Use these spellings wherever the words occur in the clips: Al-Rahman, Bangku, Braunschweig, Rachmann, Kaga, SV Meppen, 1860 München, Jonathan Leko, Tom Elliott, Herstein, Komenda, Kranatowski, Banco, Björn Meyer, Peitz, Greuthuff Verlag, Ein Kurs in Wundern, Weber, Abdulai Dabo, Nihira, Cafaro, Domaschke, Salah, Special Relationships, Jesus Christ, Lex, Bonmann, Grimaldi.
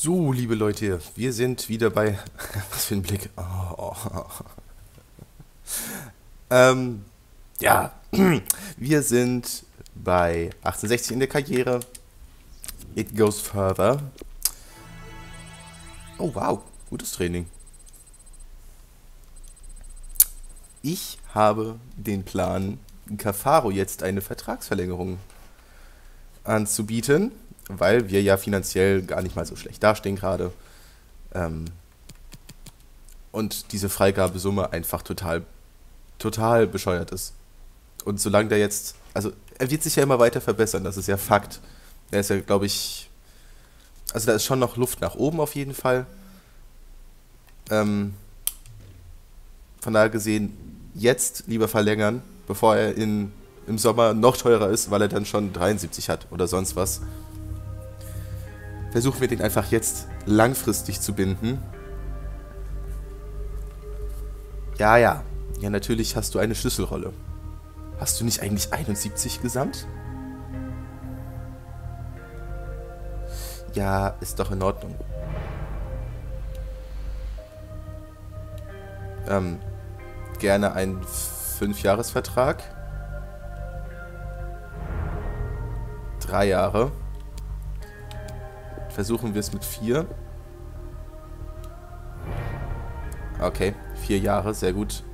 So, liebe Leute, wir sind wieder bei... Was für ein Blick. Ja, wir sind bei 1860 in der Karriere. It goes further. Oh, wow. Gutes Training. Ich habe den Plan, Cafaro jetzt eine Vertragsverlängerung anzubieten, weil wir ja finanziell gar nicht mal so schlecht dastehen gerade. Und diese Freigabesumme einfach total bescheuert ist. Und solange der jetzt... Also, er wird sich ja immer weiter verbessern, das ist ja Fakt. Er ist ja, glaube ich... Also, da ist schon noch Luft nach oben auf jeden Fall. Von daher gesehen, jetzt lieber verlängern, bevor er im Sommer noch teurer ist, weil er dann schon 73 hat oder sonst was. Versuchen wir den einfach jetzt langfristig zu binden. Ja, ja. Ja, natürlich hast du eine Schlüsselrolle. Hast du nicht eigentlich 71 gesamt? Ja, ist doch in Ordnung. Gerne einen 5-Jahres-Vertrag. 3 Jahre. Versuchen wir es mit 4. Okay, 4 Jahre, sehr gut.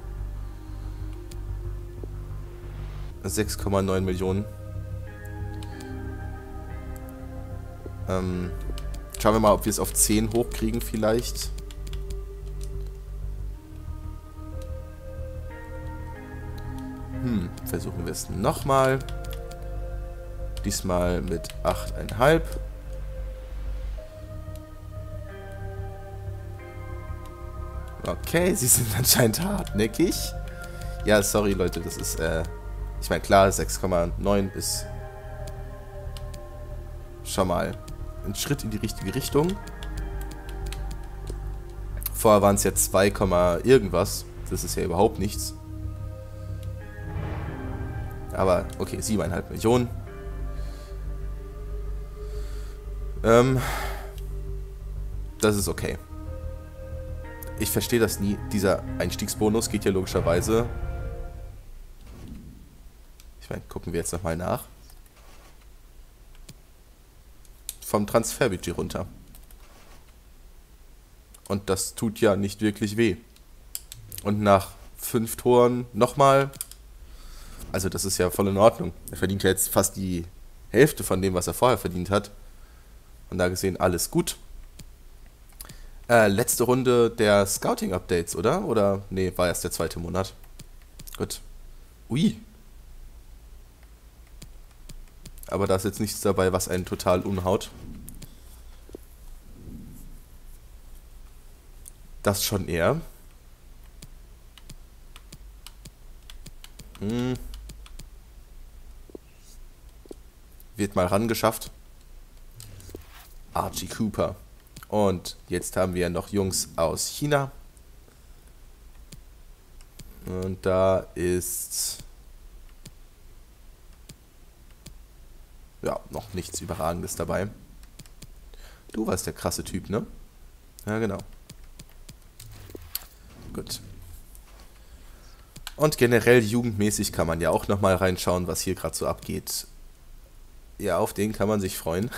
6,9 Millionen. Schauen wir mal, ob wir es auf 10 hochkriegen vielleicht. Versuchen wir es nochmal. Diesmal mit 8,5. Okay, sie sind anscheinend hartnäckig. Ja, sorry Leute, das ist... ich meine, klar, 6,9 ist schon mal ein Schritt in die richtige Richtung. Vorher waren es ja 2, irgendwas. Das ist ja überhaupt nichts. Aber, okay, 7,5 Millionen. Das ist okay. Ich verstehe das nie. Dieser Einstiegsbonus geht ja logischerweise... Ich meine, gucken wir jetzt nochmal nach. Vom Transferbudget runter. Und das tut ja nicht wirklich weh. Und nach 5 Toren nochmal... Also das ist ja voll in Ordnung. Er verdient ja jetzt fast die Hälfte von dem, was er vorher verdient hat. Und da gesehen, alles gut. Letzte Runde der Scouting-Updates, oder? Oder? Nee, war erst der 2. Monat. Gut. Ui. Aber da ist jetzt nichts dabei, was einen total umhaut. Das schon eher. Wird mal rangeschafft. Archie Cooper. Und jetzt haben wir noch Jungs aus China. Und da ist... Ja, noch nichts Überragendes dabei. Du warst der krasse Typ, ne? Ja, genau. Gut. Und generell jugendmäßig kann man ja auch nochmal reinschauen, was hier gerade so abgeht. Ja, auf den kann man sich freuen.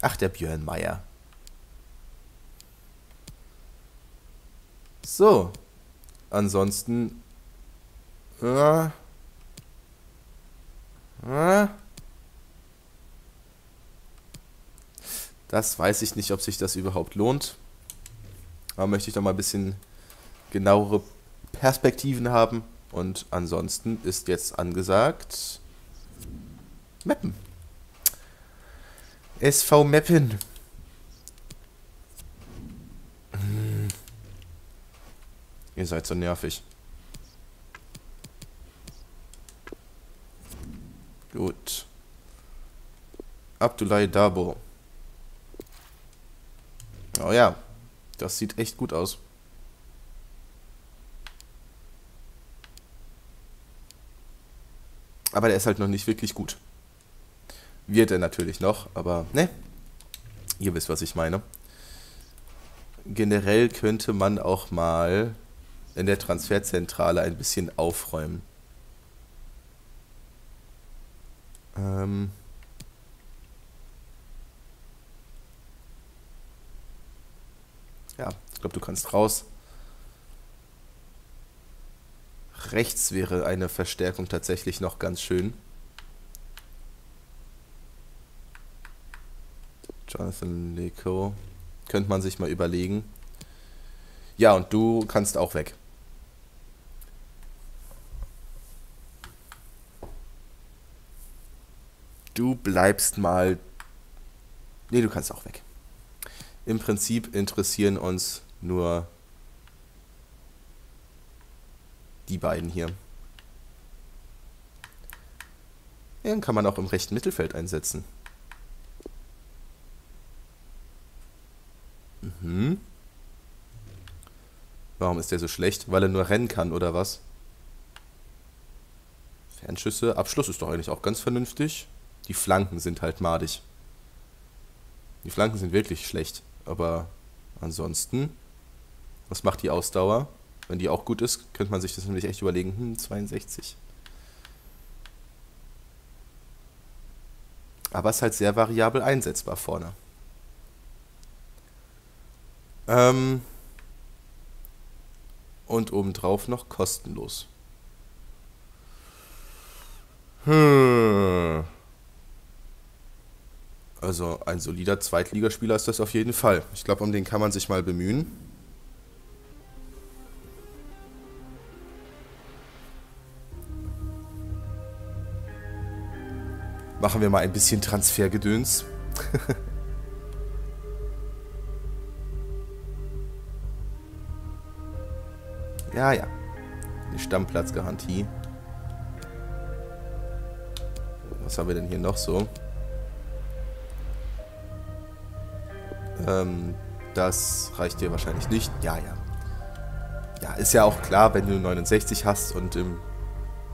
Ach, der Björn Meyer. So. Ansonsten. Das weiß ich nicht, ob sich das überhaupt lohnt. Aber möchte ich doch mal ein bisschen genauere Perspektiven haben. Und ansonsten ist jetzt angesagt... Meppen. SV Meppen. Ihr seid so nervig. Gut. Abdulai Dabo. Oh ja, das sieht echt gut aus. Aber der ist halt noch nicht wirklich gut. Wird er natürlich noch, aber ne, ihr wisst, was ich meine. Generell könnte man auch mal in der Transferzentrale ein bisschen aufräumen. Ja, ich glaube, du kannst raus. Rechts wäre eine Verstärkung tatsächlich noch ganz schön. Jonathan Leko. Könnte man sich mal überlegen. Ja, und du kannst auch weg. Du bleibst mal... Nee, du kannst auch weg. Im Prinzip interessieren uns nur die beiden hier. Den kann man auch im rechten Mittelfeld einsetzen. Mhm. Warum ist der so schlecht? Weil er nur rennen kann, oder was? Fernschüsse. Abschluss ist doch eigentlich auch ganz vernünftig. Die Flanken sind halt madig. Die Flanken sind wirklich schlecht. Aber ansonsten, was macht die Ausdauer? Wenn die auch gut ist, könnte man sich das nämlich echt überlegen. 62. Aber es ist halt sehr variabel einsetzbar vorne. Und obendrauf noch kostenlos. Also ein solider Zweitligaspieler ist das auf jeden Fall. Ich glaube, um den kann man sich mal bemühen. Machen wir mal ein bisschen Transfergedöns. Ja, ja. Die Stammplatzgarantie. Was haben wir denn hier noch so? Das reicht dir wahrscheinlich nicht. Ja, ja. Ja, ist ja auch klar, wenn du 69 hast und im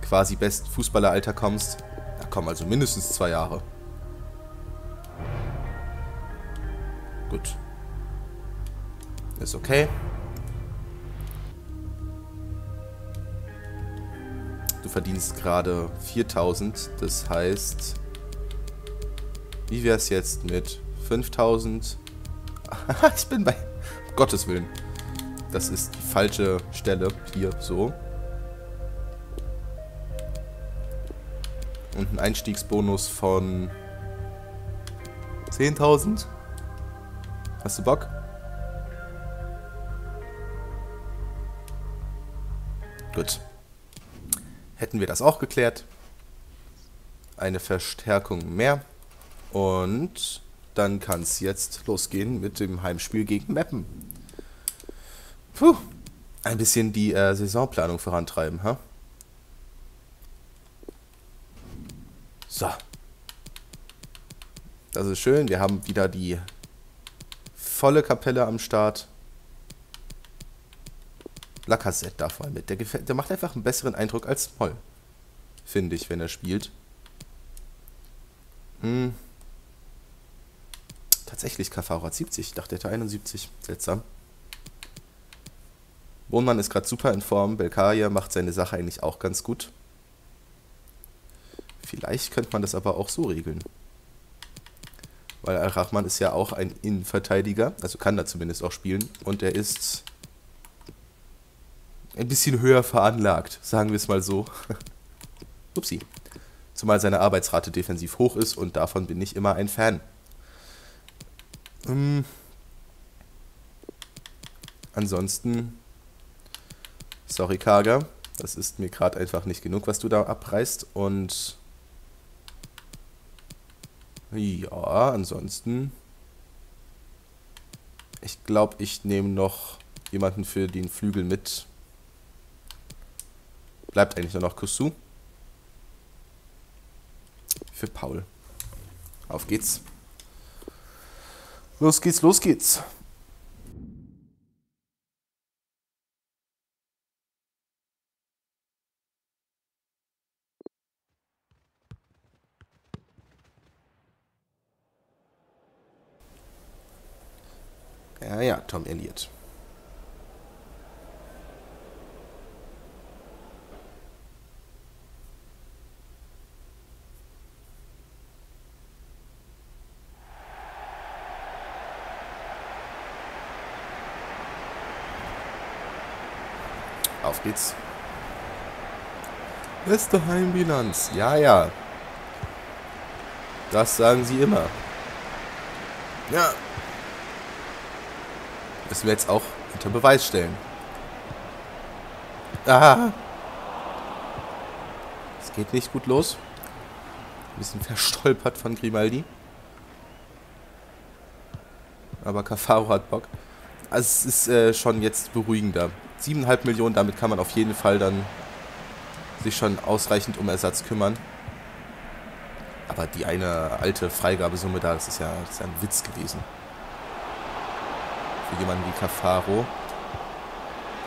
quasi besten Fußballeralter kommst. Da kommen also mindestens 2 Jahre. Gut. Ist okay. Du verdienst gerade 4.000, das heißt, wie wäre es jetzt mit 5.000? Ich bin bei... Um Gottes Willen. Das ist die falsche Stelle hier, so. Und ein Einstiegsbonus von 10.000. Hast du Bock? Gut. Hätten wir das auch geklärt. Eine Verstärkung mehr. Und dann kann es jetzt losgehen mit dem Heimspiel gegen Meppen. Puh. Ein bisschen die Saisonplanung vorantreiben, ha? So. Das ist schön. Wir haben wieder die volle Kapelle am Start. Lacazette da vor allem mit. Der macht einfach einen besseren Eindruck als Moll. Finde ich, wenn er spielt. Hm. Tatsächlich, Cafaro hat 70. Ich dachte, er hätte 71. Seltsam. Bonmann ist gerade super in Form. Belkaria macht seine Sache eigentlich auch ganz gut. Vielleicht könnte man das aber auch so regeln. Weil Al-Rahman ist ja auch ein Innenverteidiger. Also kann er zumindest auch spielen. Und er ist... ein bisschen höher veranlagt, sagen wir es mal so. Upsi. Zumal seine Arbeitsrate defensiv hoch ist und davon bin ich immer ein Fan. Ansonsten, sorry Kaga, das ist mir gerade einfach nicht genug, was du da abreißt. Und ja, ansonsten, ich glaube, ich nehme noch jemanden für den Flügel mit. Bleibt eigentlich nur noch Kusu. Für Paul. Auf geht's. Los geht's, los geht's. Ja, ja, Tom Elliott. Auf geht's. Beste Heimbilanz. Ja, ja. Das sagen sie immer. Ja. Müssen wir jetzt auch unter Beweis stellen. Aha. Es geht nicht gut los. Ein bisschen verstolpert von Grimaldi. Aber Cafaro hat Bock. Also es ist schon jetzt beruhigender. 7,5 Millionen, damit kann man auf jeden Fall dann sich schon ausreichend um Ersatz kümmern. Aber die eine alte Freigabesumme da, das ist ja ein Witz gewesen. Für jemanden wie Cafaro.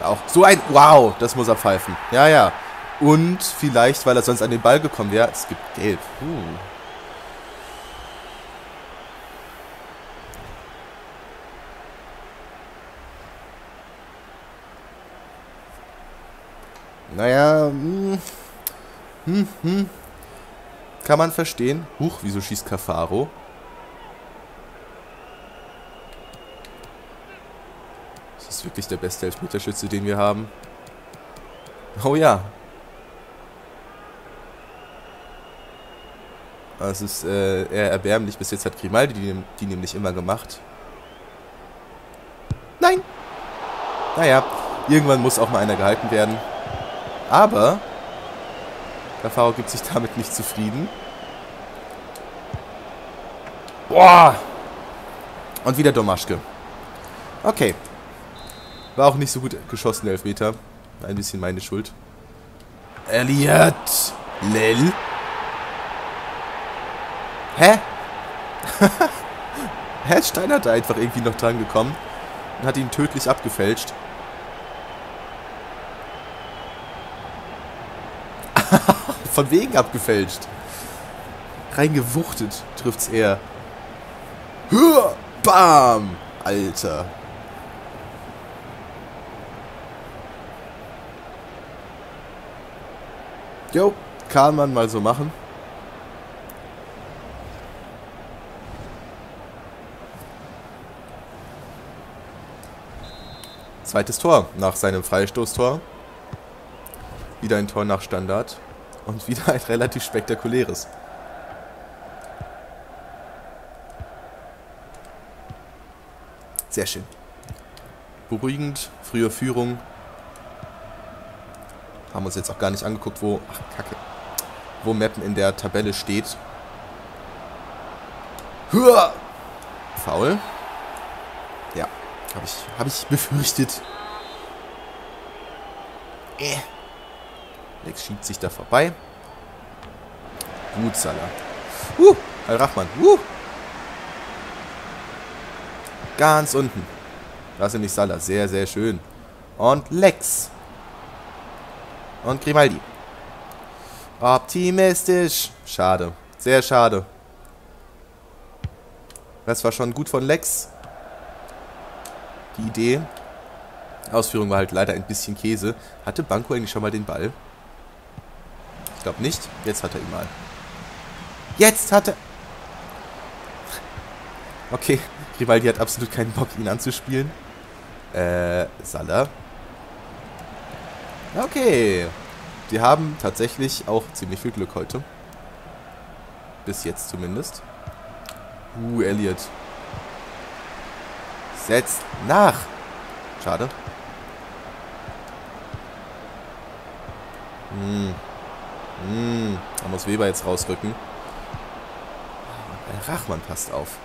Auch so ein... Wow, das muss er pfeifen. Ja, ja. Und vielleicht, weil er sonst an den Ball gekommen wäre. Es gibt Gelb. Naja, kann man verstehen. Huch, wieso schießt Cafaro? Das ist wirklich der beste Elfmeterschütze, den wir haben. Oh ja. Das ist eher erbärmlich. Bis jetzt hat Grimaldi die nämlich immer gemacht. Nein! Naja, irgendwann muss auch mal einer gehalten werden. Aber Cafaro gibt sich damit nicht zufrieden. Boah! Und wieder Domaschke. Okay. War auch nicht so gut geschossen, der Elfmeter. Ein bisschen meine Schuld. Elliott! Lel? Hä? Herstein hat da einfach irgendwie noch dran gekommen und hat ihn tödlich abgefälscht. Von wegen abgefälscht. Reingewuchtet trifft's eher. Hör! Bam! Alter. Jo, kann man mal so machen. Zweites Tor nach seinem Freistoßtor. Wieder ein Tor nach Standard. Und wieder ein relativ spektakuläres. Sehr schön. Beruhigend. Frühe Führung. Haben uns jetzt auch gar nicht angeguckt, wo... Ach, Kacke. Wo Meppen in der Tabelle steht. Hua! Foul. Ja. Hab ich befürchtet. Lex schiebt sich da vorbei. Gut, Salah. Al-Rahman. Ganz unten. Da ist nämlich Salah. Sehr, sehr schön. Und Lex. Und Grimaldi. Optimistisch. Schade. Sehr schade. Das war schon gut von Lex. Die Idee. Ausführung war halt leider ein bisschen Käse. Hatte Banco eigentlich schon mal den Ball? Ich glaube nicht. Jetzt hat er ihn mal. Jetzt hat er... Okay, Rimaldi hat absolut keinen Bock, ihn anzuspielen. Salah. Okay. Die haben tatsächlich auch ziemlich viel Glück heute. Bis jetzt zumindest. Elliott. Setzt nach. Schade. Da muss Weber jetzt rausrücken. Rachmann passt auf.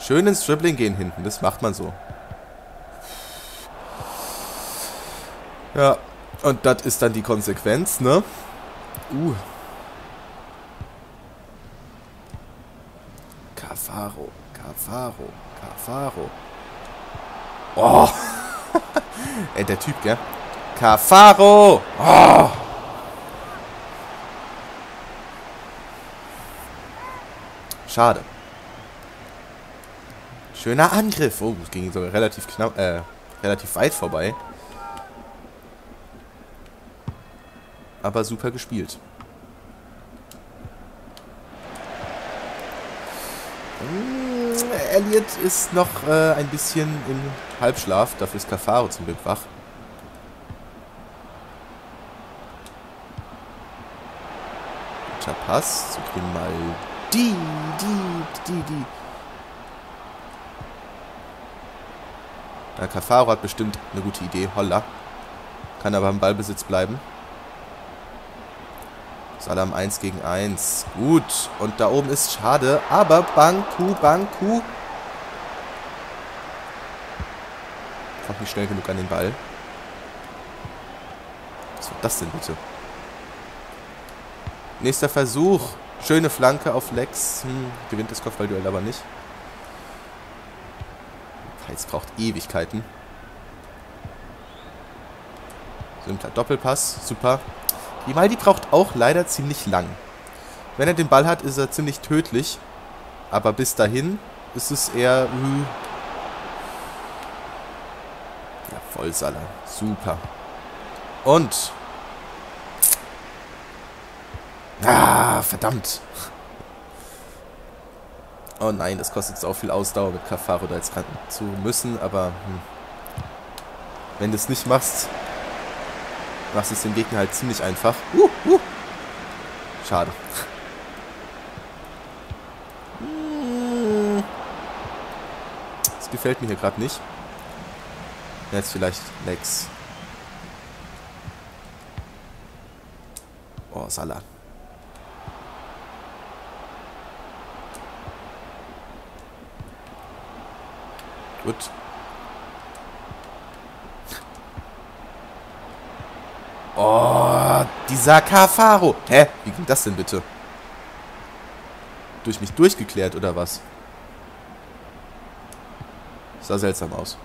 Schön ins Dribbling gehen hinten. Das macht man so. Ja. Und das ist dann die Konsequenz, ne? Cafaro. Cafaro. Cafaro. Oh. Ey, der Typ, gell? Cafaro! Oh. Schade. Schöner Angriff. Oh, es ging sogar relativ knapp, relativ weit vorbei. Aber super gespielt. Elliott ist noch ein bisschen im Halbschlaf. Dafür ist Cafaro zum Glück wach. Guter Pass zu Grimaldi. Der Cafaro hat bestimmt eine gute Idee. Holla. Kann aber im Ballbesitz bleiben. Salam 1 gegen 1. Gut. Und da oben ist schade. Aber Bangku. Kommt nicht schnell genug an den Ball. Was war das denn bitte? Nächster Versuch. Schöne Flanke auf Lex. Gewinnt das Kopfballduell aber nicht. Peitz braucht Ewigkeiten. Simpler Doppelpass. Super. Maldi braucht auch leider ziemlich lang. Wenn er den Ball hat, ist er ziemlich tödlich. Aber bis dahin ist es eher... Ja, voll Salah. Super. Und... Ah, verdammt. Oh nein, das kostet so viel Ausdauer, mit Cafaro da jetzt ran zu müssen. Aber wenn du es nicht machst... Machst es den Gegner halt ziemlich einfach. Schade. Das gefällt mir hier gerade nicht. Jetzt vielleicht Lex. Oh, Salah. Gut. Oh, dieser Cafaro. Hä? Wie ging das denn bitte? Durch mich durchgeklärt oder was? Sah seltsam aus.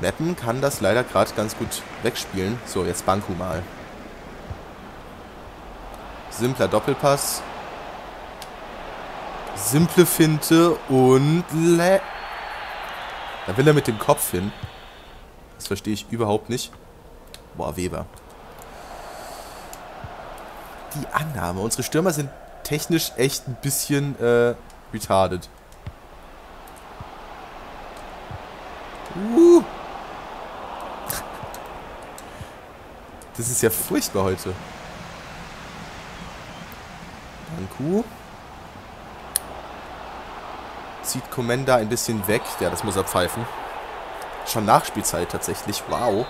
Meppen kann das leider gerade ganz gut wegspielen. So, jetzt Banco mal. Simpler Doppelpass. Simple Finte und... Da will er mit dem Kopf hin. Das verstehe ich überhaupt nicht. Boah, Weber. Die Annahme. Unsere Stürmer sind technisch echt ein bisschen retarded. Das ist ja furchtbar heute. Bangku. Zieht Komenda ein bisschen weg. Ja, das muss er pfeifen. Schon Nachspielzeit tatsächlich. Wow.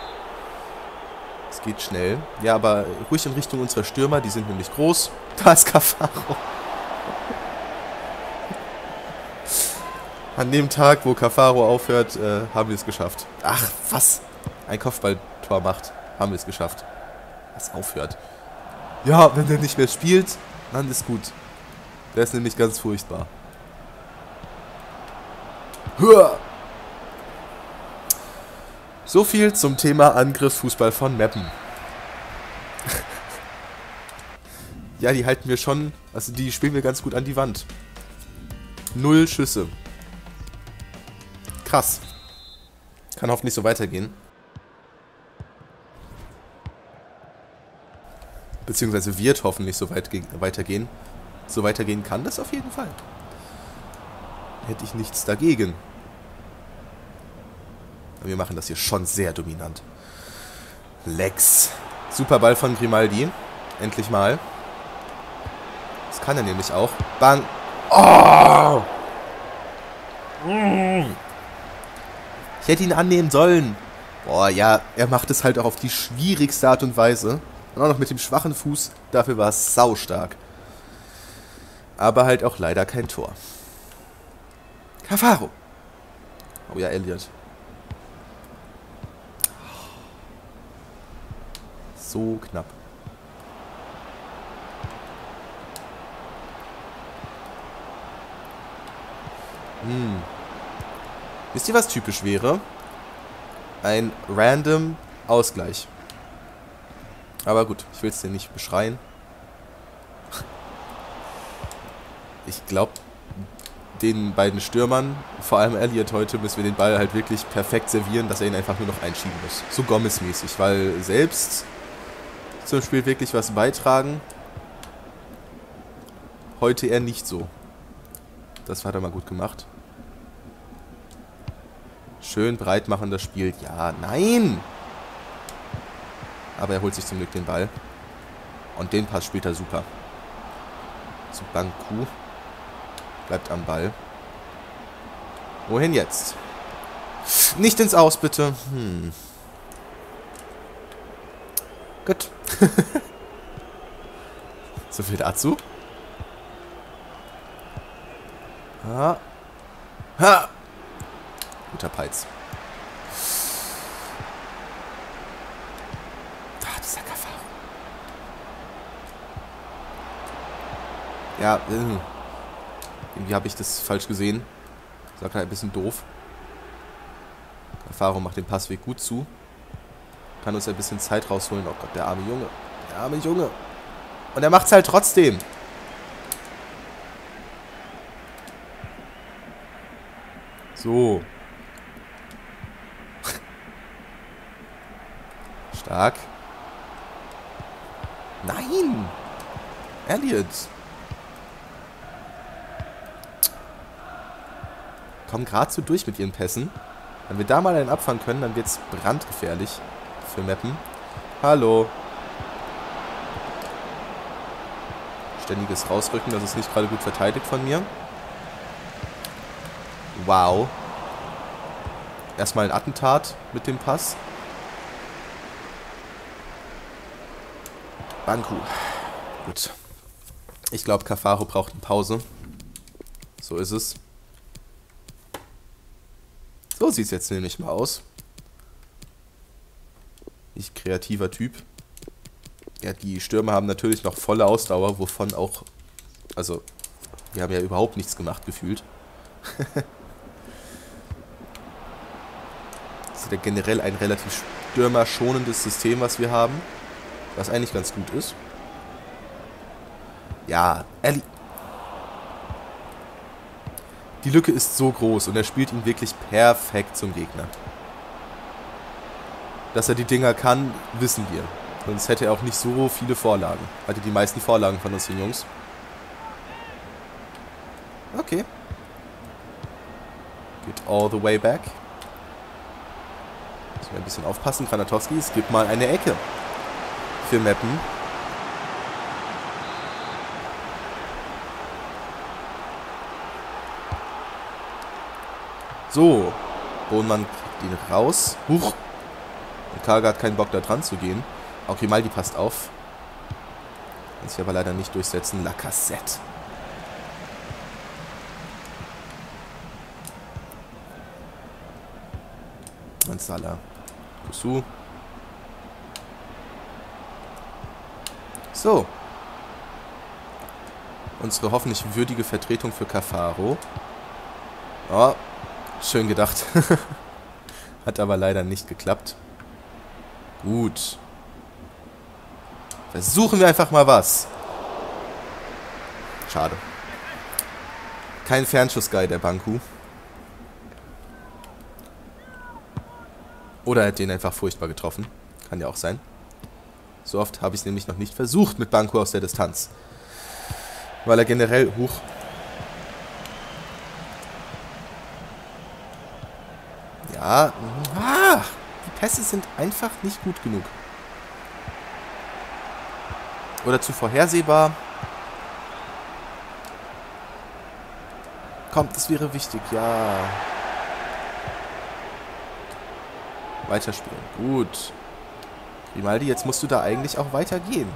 Es geht schnell. Ja, aber ruhig in Richtung unserer Stürmer. Die sind nämlich groß. Da ist Cafaro. An dem Tag, wo Cafaro aufhört, haben wir es geschafft. Ach, was? Ein Kopfballtor macht. Haben wir es geschafft. Was aufhört. Ja, wenn der nicht mehr spielt, dann ist gut. Der ist nämlich ganz furchtbar. So viel zum Thema Angriffsfußball von Meppen. Ja, die halten wir schon, also die spielen wir ganz gut an die Wand. 0 Schüsse. Krass. Kann hoffentlich so weitergehen. Beziehungsweise wird hoffentlich so weitergehen. So weitergehen kann das auf jeden Fall. Hätte ich nichts dagegen. Aber wir machen das hier schon sehr dominant. Lex. Super Ball von Grimaldi. Endlich mal. Das kann er nämlich auch. Bang. Oh! Ich hätte ihn annehmen sollen. Boah, ja, er macht es halt auch auf die schwierigste Art und Weise. Und auch noch mit dem schwachen Fuß. Dafür war es saustark. Aber halt auch leider kein Tor. Cafaro. Oh ja, Elliott. So knapp. Wisst ihr, was typisch wäre? Ein random Ausgleich. Aber gut, ich will es dir nicht beschreien. ich glaube, den beiden Stürmern, vor allem Elliott heute, müssen wir den Ball halt wirklich perfekt servieren, dass er ihn einfach nur noch einschieben muss. So Gomez-mäßig, weil selbst zum Spiel wirklich was beitragen, heute eher nicht so. Das hat er mal gut gemacht. Schön breit machen das Spiel. Ja, nein! Aber er holt sich zum Glück den Ball. Und den Pass spielt er super. Zu Bangku. Bleibt am Ball. Wohin jetzt? Nicht ins Aus, bitte. Gut. So viel dazu. Ha. Ha. Guter Peitz. Da, dieser Cafaro. Ja, irgendwie habe ich das falsch gesehen. Das war gerade ein bisschen doof. Cafaro macht den Passweg gut zu. Kann uns ein bisschen Zeit rausholen. Oh Gott, der arme Junge. Der arme Junge. Und er macht's halt trotzdem. So. Stark. Nein! Elliott! Kommen gerade so durch mit ihren Pässen. Wenn wir da mal einen abfangen können, dann wird es brandgefährlich für Meppen. Hallo! Ständiges Rausrücken, das ist nicht gerade gut verteidigt von mir. Wow. Erstmal ein Attentat mit dem Pass. Bangku. Gut. Ich glaube, Cafaro braucht eine Pause. So ist es. So sieht es jetzt nämlich mal aus. Nicht kreativer Typ. Ja, die Stürmer haben natürlich noch volle Ausdauer, wovon auch... Also, wir haben ja überhaupt nichts gemacht, gefühlt. Das ist ja generell ein relativ stürmerschonendes System, was wir haben. Was eigentlich ganz gut ist. Ja, Ellie. Die Lücke ist so groß und er spielt ihn wirklich perfekt zum Gegner. Dass er die Dinger kann, wissen wir. Sonst hätte er auch nicht so viele Vorlagen. Hatte die meisten Vorlagen von uns, den Jungs. Okay. Geht all the way back. Müssen wir ein bisschen aufpassen. Kranatowski, es gibt mal eine Ecke. Für Meppen. So. Bonmann kriegt ihn raus. Huch. Und Kaga hat keinen Bock, da dran zu gehen. Auch Grimaldi passt auf. Kann sich aber leider nicht durchsetzen. Lacazette. Und Salah. Kusu. So. Unsere hoffentlich würdige Vertretung für Cafaro. Oh, schön gedacht. Hat aber leider nicht geklappt. Gut. Versuchen wir einfach mal was. Schade. Kein Fernschuss-Guy, der Bangku. Oder er hat den einfach furchtbar getroffen. Kann ja auch sein. So oft habe ich es nämlich noch nicht versucht mit Banco aus der Distanz. Weil er generell hoch. Ja. Ah, die Pässe sind einfach nicht gut genug. Oder zu vorhersehbar. Kommt, das wäre wichtig. Ja. Weiterspielen. Gut. Rimaldi, jetzt musst du da eigentlich auch weitergehen.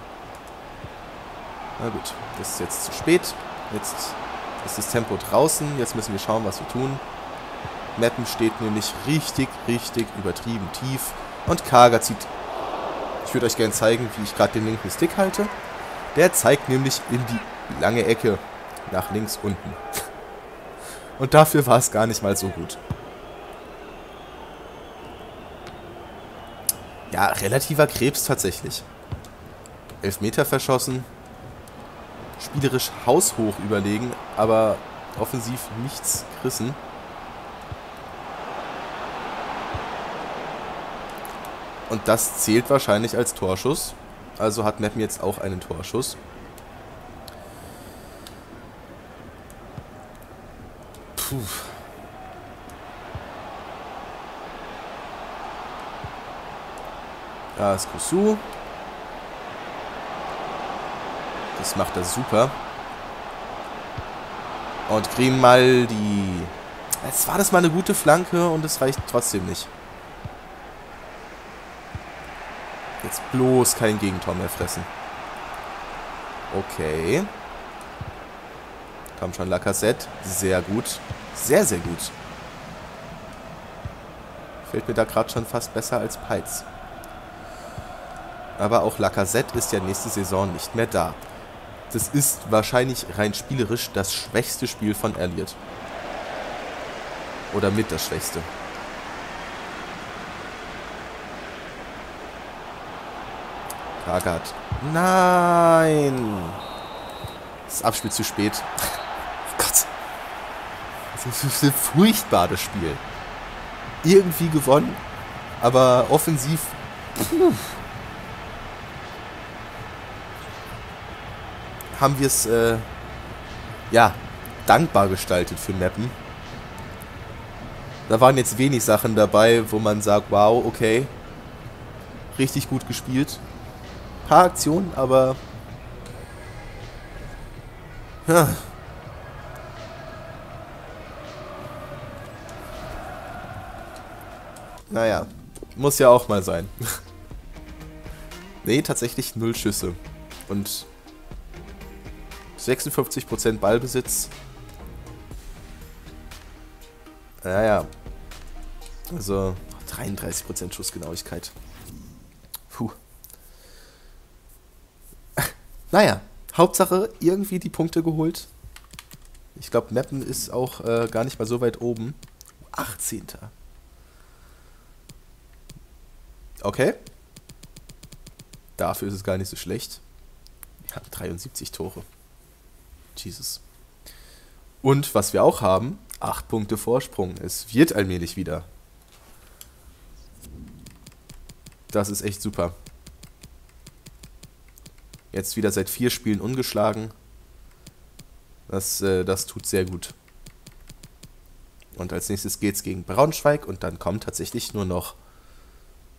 Na gut, das ist jetzt zu spät. Jetzt ist das Tempo draußen. Jetzt müssen wir schauen, was wir tun. Meppen steht nämlich richtig, richtig übertrieben tief. Und Kaga zieht... Ich würde euch gerne zeigen, wie ich gerade den linken Stick halte. Der zeigt nämlich in die lange Ecke nach links unten. Und dafür war es gar nicht mal so gut. Ja, relativer Krebs tatsächlich. 11 Meter verschossen. spielerisch haushoch überlegen, aber offensiv nichts gerissen. Und das zählt wahrscheinlich als Torschuss. Also hat Meppen jetzt auch einen Torschuss. Puh. Da ist Kusu. Das macht er super. Und Grimaldi. Jetzt war das mal eine gute Flanke und es reicht trotzdem nicht. Jetzt bloß kein Gegentor mehr fressen. Okay. Kam schon Lacazette. Sehr gut. Sehr, sehr gut. Fällt mir da gerade schon fast besser als Peitz. Aber auch Lacazette ist ja nächste Saison nicht mehr da. Das ist wahrscheinlich rein spielerisch das schwächste Spiel von Elliott. Oder mit das schwächste. Kaga hat. Nein! Das Abspiel zu spät. Oh Gott. Das ist ein furchtbares Spiel. Irgendwie gewonnen, aber offensiv. Puh. Haben wir es ja, dankbar gestaltet für Meppen. Da waren jetzt wenig Sachen dabei, wo man sagt, wow, okay, richtig gut gespielt. Ein paar Aktionen, aber ja. Naja, muss ja auch mal sein. Nee, tatsächlich 0 Schüsse und 56% Ballbesitz. Naja. Also 33% Schussgenauigkeit. Puh. Naja. Hauptsache irgendwie die Punkte geholt. Ich glaube, Meppen ist auch gar nicht mal so weit oben. 18. Okay. Dafür ist es gar nicht so schlecht. Ja, 73 Tore. Jesus. Und was wir auch haben, 8 Punkte Vorsprung. Es wird allmählich wieder. Das ist echt super. Jetzt wieder seit 4 Spielen ungeschlagen. Das tut sehr gut. Und als nächstes geht's gegen Braunschweig und dann kommen tatsächlich nur noch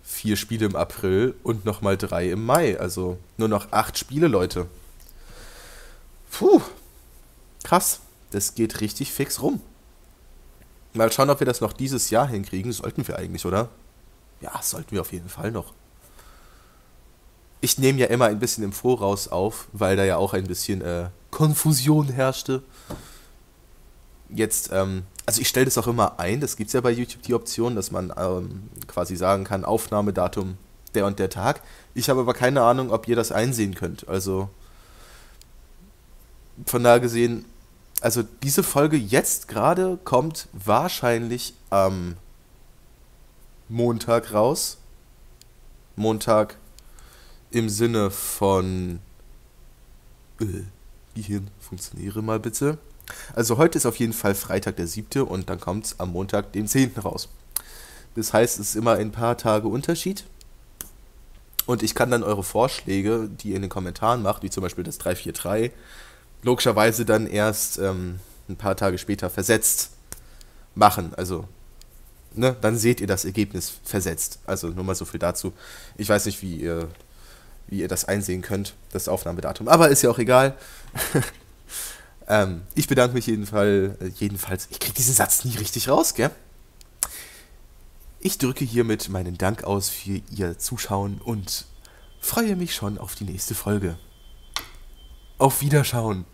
4 Spiele im April und nochmal 3 im Mai. Also nur noch 8 Spiele, Leute. Puh. Krass, das geht richtig fix rum. Mal schauen, ob wir das noch dieses Jahr hinkriegen. Sollten wir eigentlich, oder? Ja, sollten wir auf jeden Fall noch. Ich nehme ja immer ein bisschen im Voraus auf, weil da ja auch ein bisschen Konfusion herrschte. Jetzt, also ich stelle das auch immer ein, das gibt es ja bei YouTube die Option, dass man quasi sagen kann, Aufnahmedatum der und der Tag. Ich habe aber keine Ahnung, ob ihr das einsehen könnt, also... Von daher gesehen, also diese Folge jetzt gerade kommt wahrscheinlich am Montag raus. Montag im Sinne von Gehirn, funktioniere mal bitte. Also heute ist auf jeden Fall Freitag der 7. und dann kommt es am Montag dem 10. raus. Das heißt, es ist immer ein paar Tage Unterschied. Und ich kann dann eure Vorschläge, die ihr in den Kommentaren macht, wie zum Beispiel das 343, logischerweise dann erst ein paar Tage später versetzt machen. Also, ne, dann seht ihr das Ergebnis versetzt. Also nur mal so viel dazu. Ich weiß nicht, wie ihr das einsehen könnt, das Aufnahmedatum. Aber ist ja auch egal. Ich bedanke mich jedenfalls. Ich kriege diesen Satz nie richtig raus, gell? Ich drücke hiermit meinen Dank aus für ihr Zuschauen und freue mich schon auf die nächste Folge. Auf Wiederschauen.